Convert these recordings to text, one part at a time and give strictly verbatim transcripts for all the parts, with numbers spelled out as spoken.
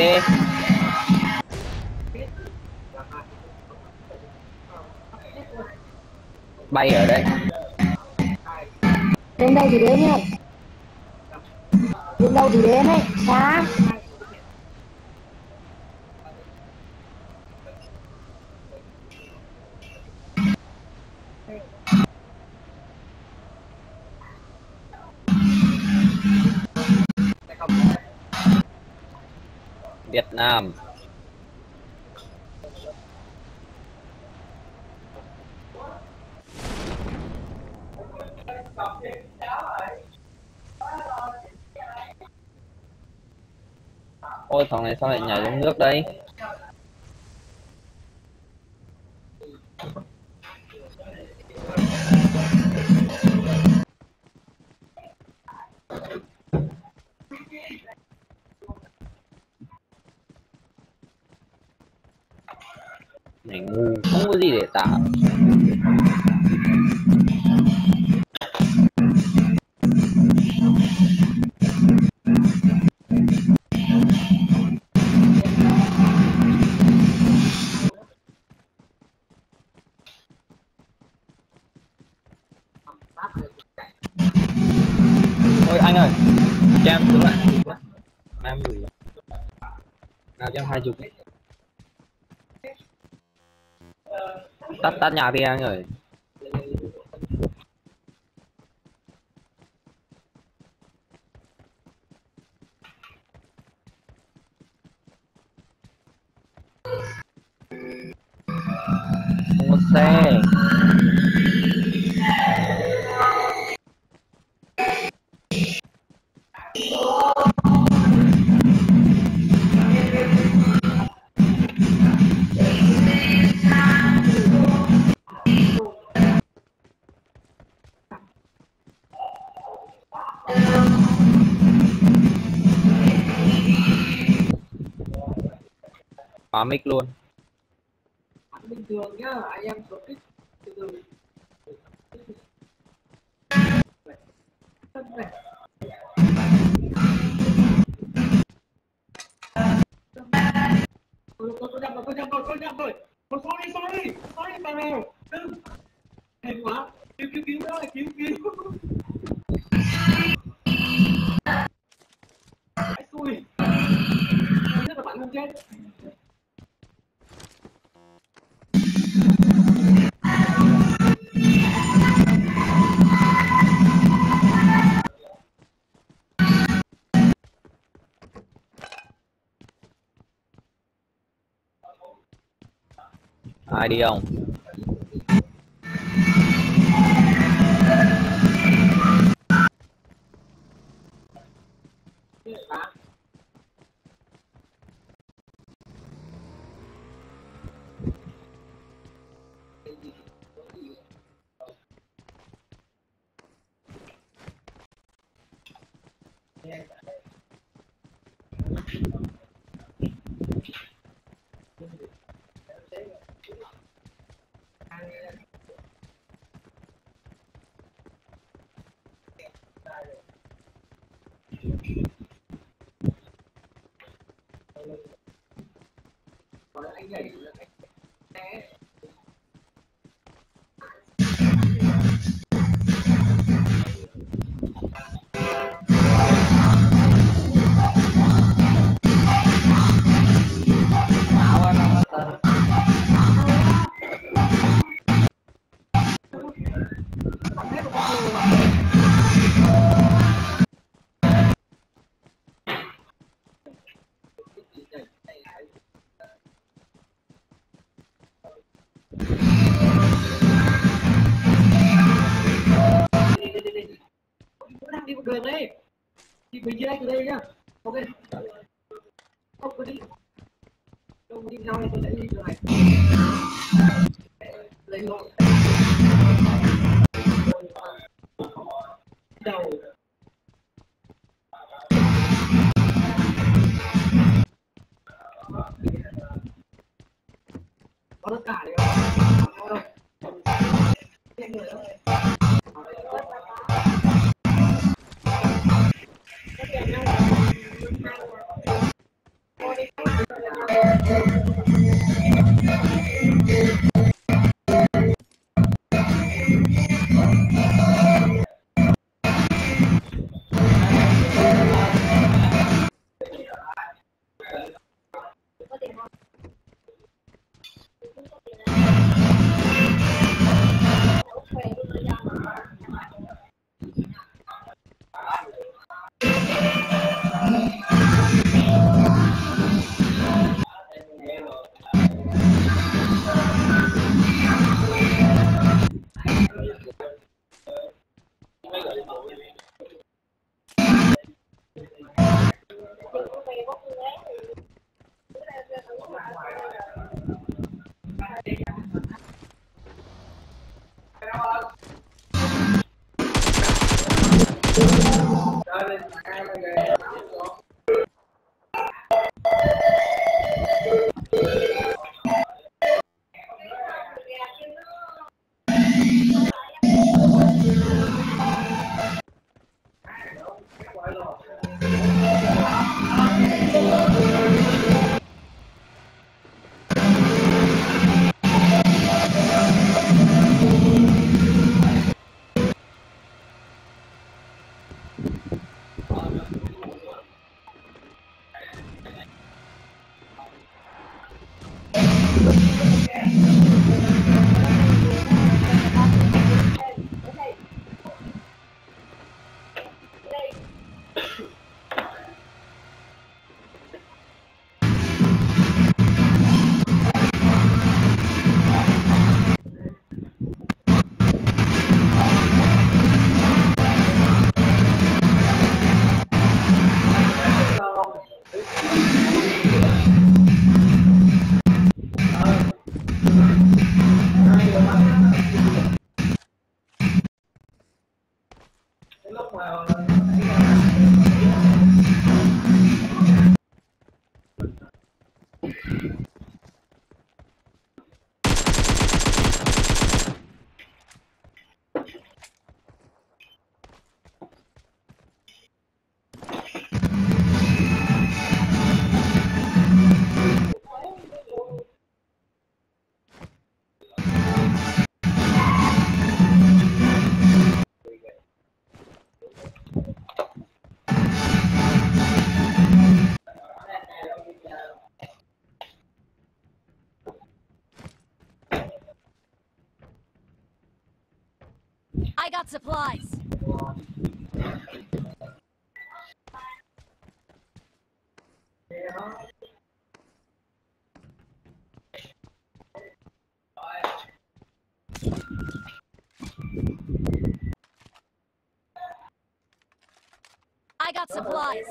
Friday. Bay ở đây. Đến đâu thì đến nhé. Đến đâu thì đến ấy. Xa. Việt Nam. Ôi thằng này sao lại nhảy xuống nước đấy? Này ngu, không có gì để tả. Ôi anh ơi, cho em đứng lại. Em gửi. Nào cho em hai chục đi. Tắt tắt nhà đi anh ơi. Không có xe. Phá mic luôn. Bình thường nhá, anh em có kích từ từ. Tôi đâm rồi, tôi đâm rồi, tôi đâm rồi. Một sorry, sorry, sorry bà nào. Đừng. Hệt quá. Cứu, cứu, cứu ơi, cứu, cứu. Hãy xui. Rất là bạn không chết. Ai đi không? Đường đấy thì mình ra từ đây nhá. Ok không có đi không đi sau này tôi sẽ đi đường này lấy một đầu có tất cả đấy không I got supplies. Yeah. I got supplies.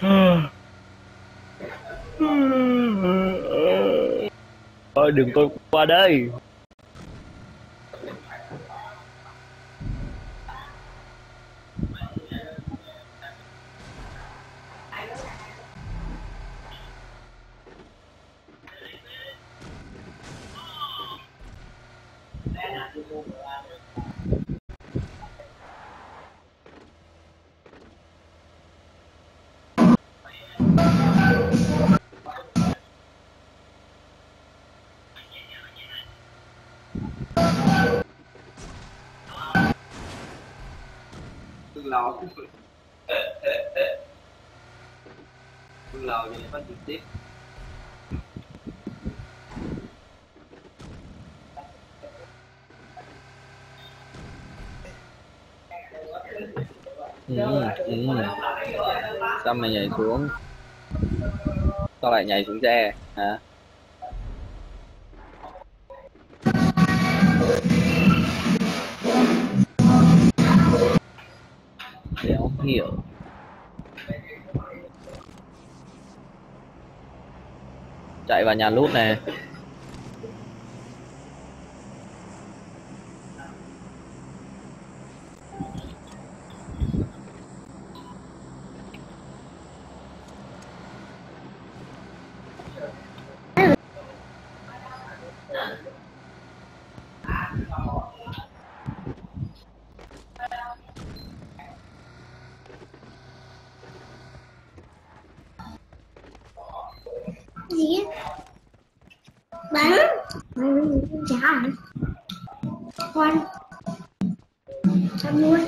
Thôi đừng có qua đây. Lò cứ phải phương lò vậy bắt được tiếp ừ, ừ. Sao mày nhảy xuống, sao lại nhảy xuống xe hả? Hiểu. Chạy vào nhà lút này. Gì bán chả con con nuôi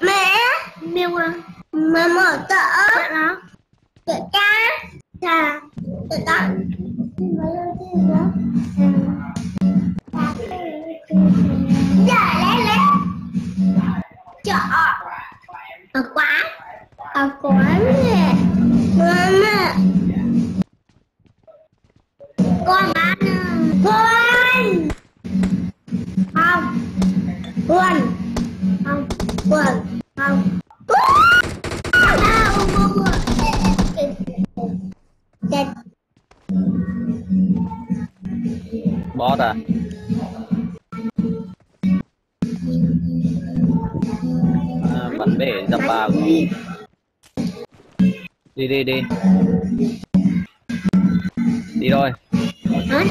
mẹ miêu à mẹ mở tợ đó tợ cá trà tợ tận dạ lấy lấy chợ ở quán ở quán nè mẹ con bán quần không quần không quần không bót à bắn bể dập vào đi đi đi đi thôi. Hả?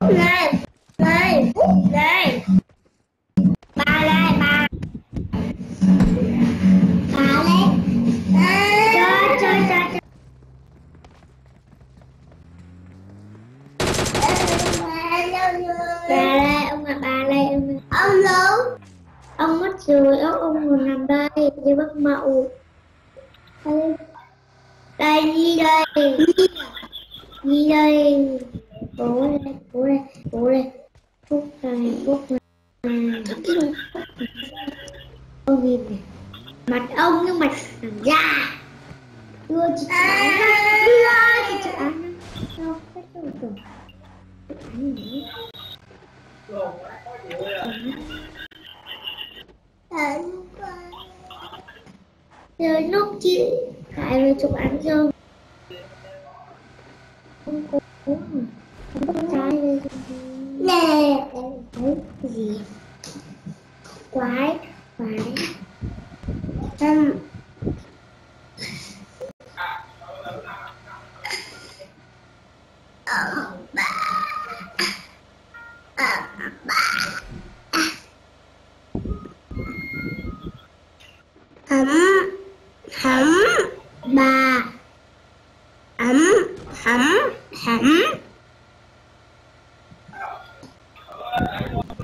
Này, này, này. Ba đây, ba. Ba đây. Chơi, chơi, chơi. Ba đây, ông là ba đây. Ông lớn ông mất rồi, ông còn nằm đây như bác mậu đây đây đi đây đi đây bố đây bố đây bố đây phúc này phúc này ông nhìn này mặt ông nhưng mặt thằng da đưa chị trả đưa chị trả đâu hết rồi rồi rồi lúc chị lại về chụp ảnh rồi không có không có nè gì quái quái tâm ấm hấm bà ấm hấm hấm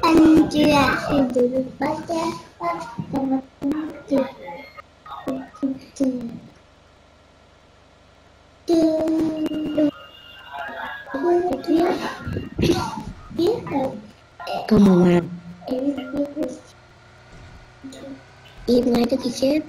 anh chưa anh chưa được bắt cha bắt con chưa chưa chưa biết biết rồi con màu vàng đi ngay cho chị chết.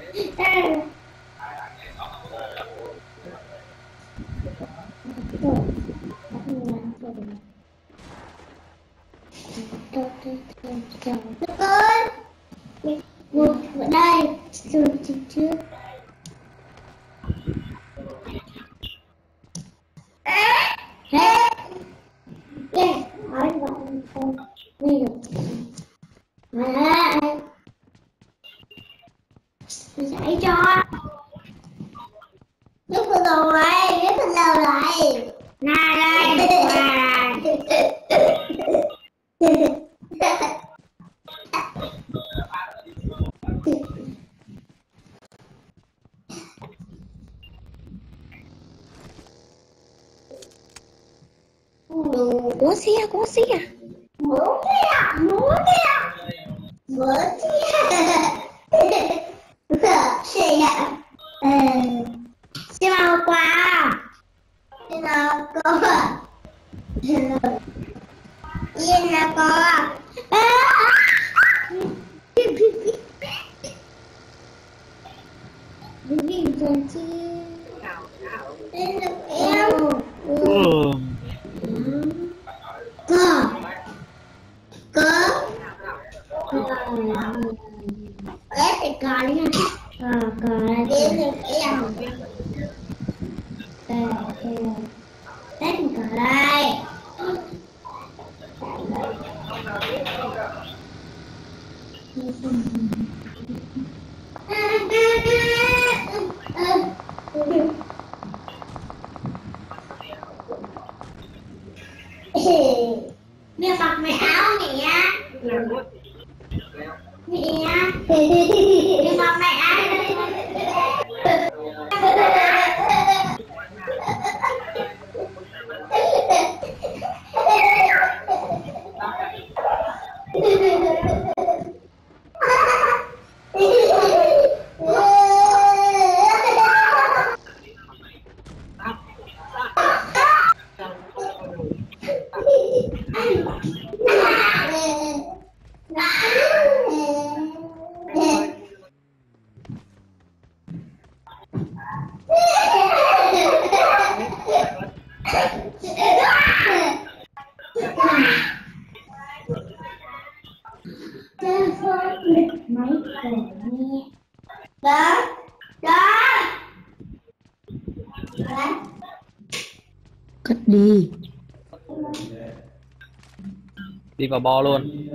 Đi vào bo luôn.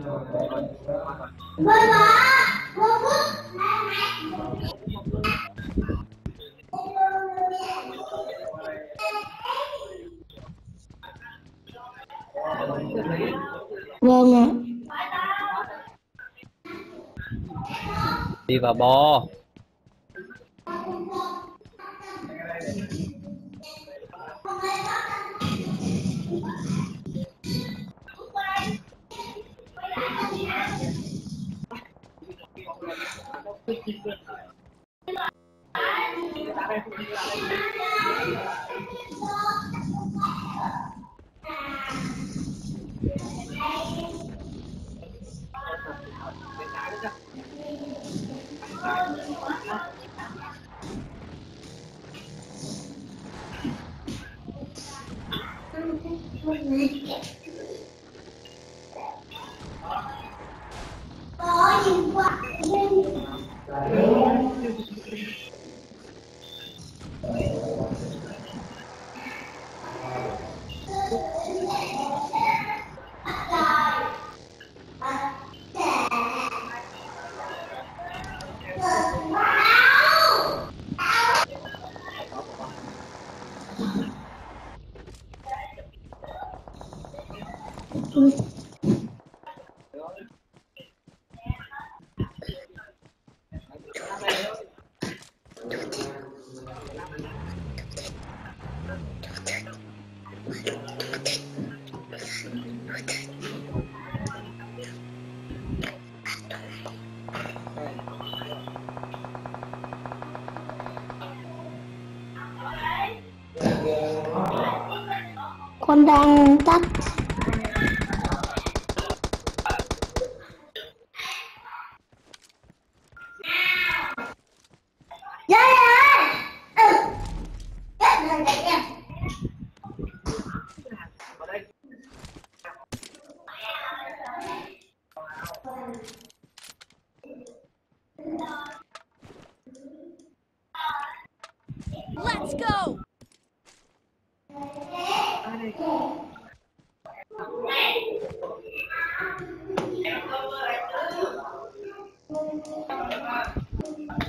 Vâng ạ. Đi vào bo. Con đang tắt.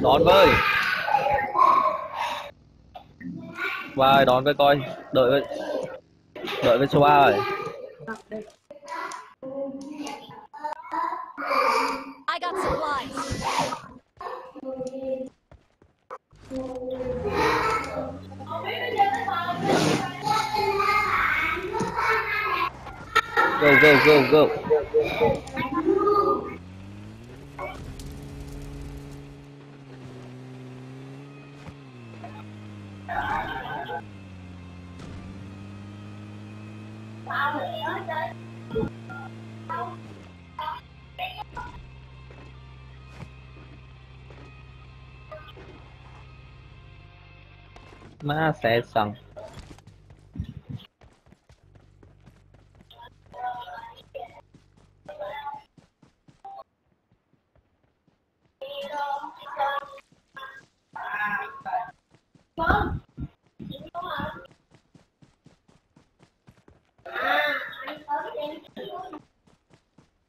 Đón với. Và đón với coi, đợi với. Đợi với số ba rồi. I got supplies. Go, go, go, go. Má sẽ sẵn.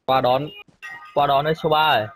Qua đón, qua đón đến số ba rồi.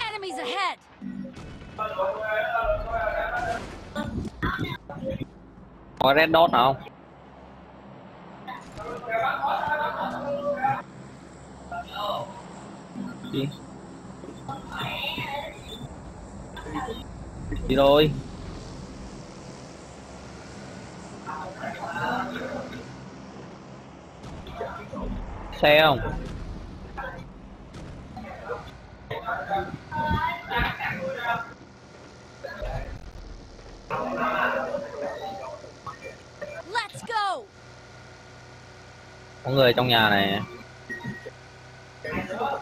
Enemies ahead. Có red dot nào không? Đi. Đi rồi. Xe không? Let's go. Có người trong nhà này. Let's go.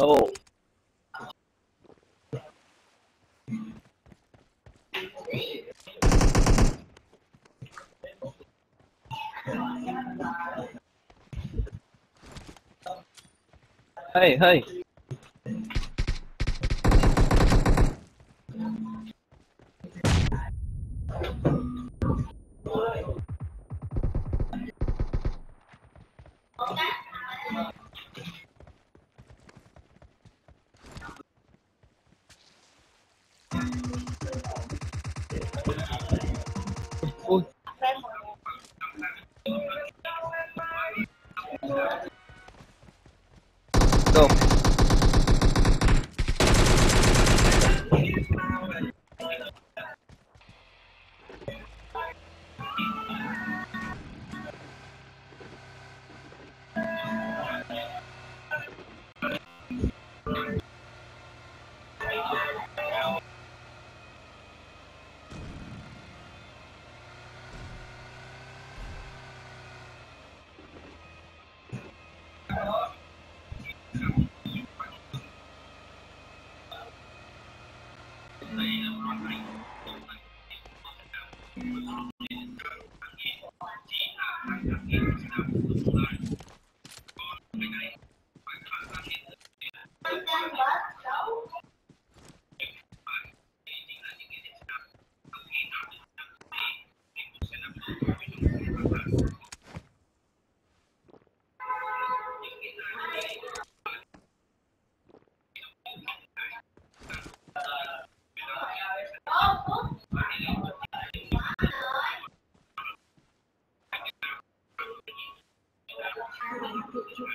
Oh. Hey, hey. Go. Đây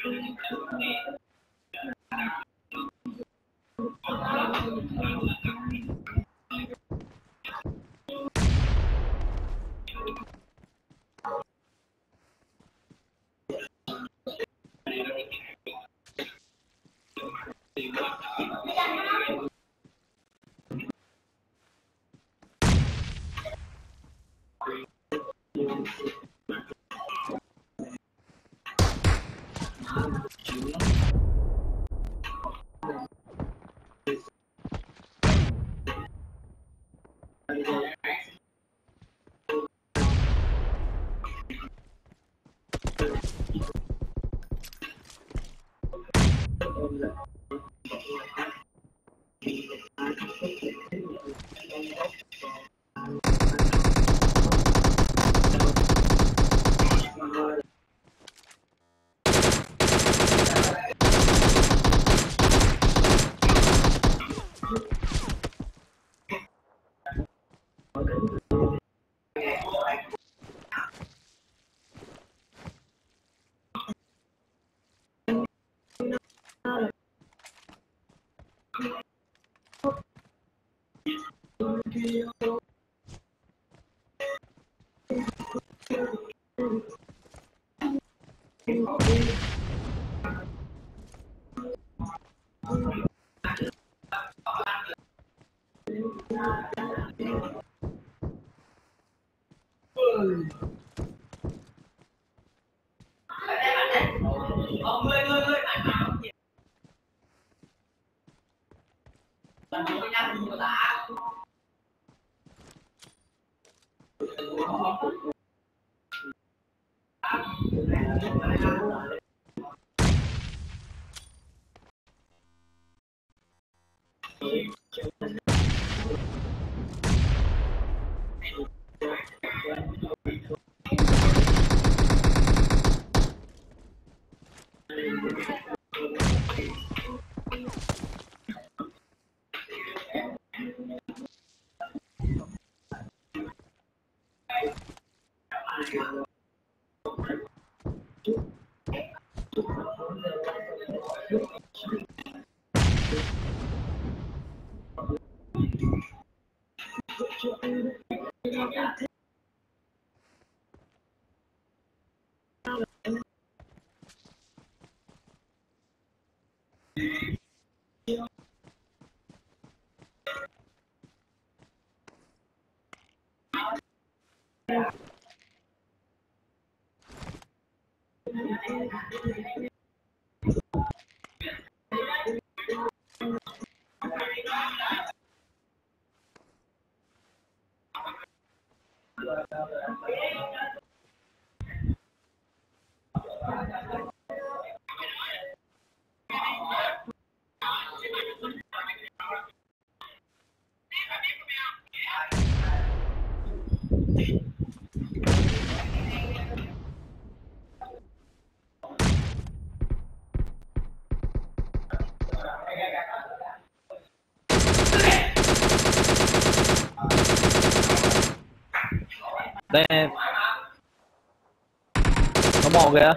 có bò kìa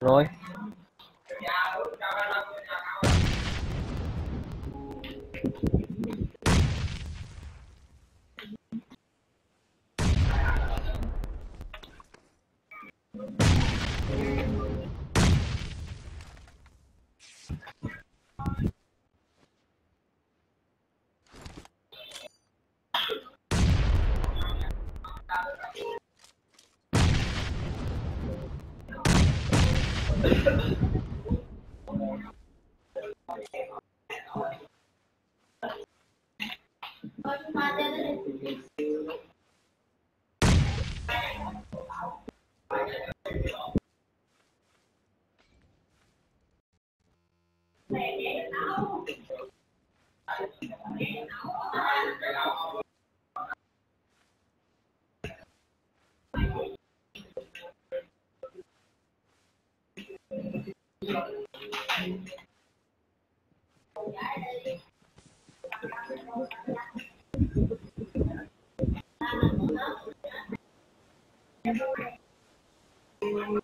rồi. Hãy subscribe cho kênh Ghiền Mì Gõ để không bỏ lỡ những video hấp dẫn.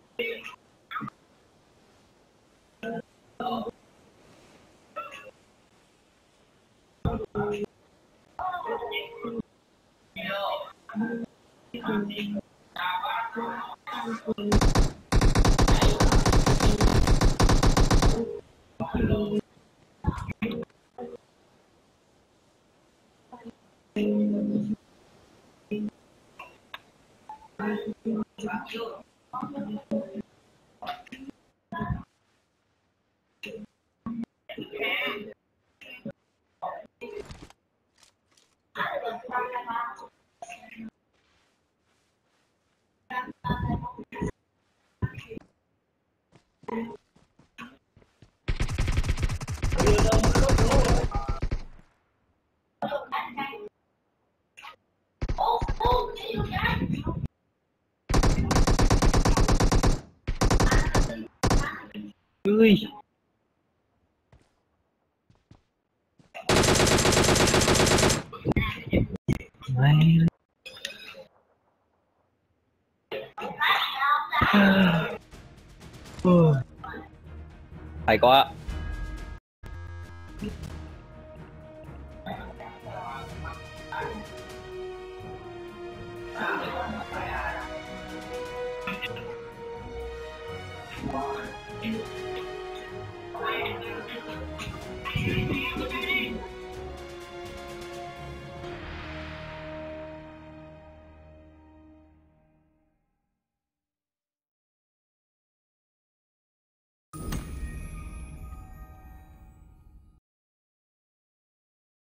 Ui. Mày... ừ. Hay quá. Thank you.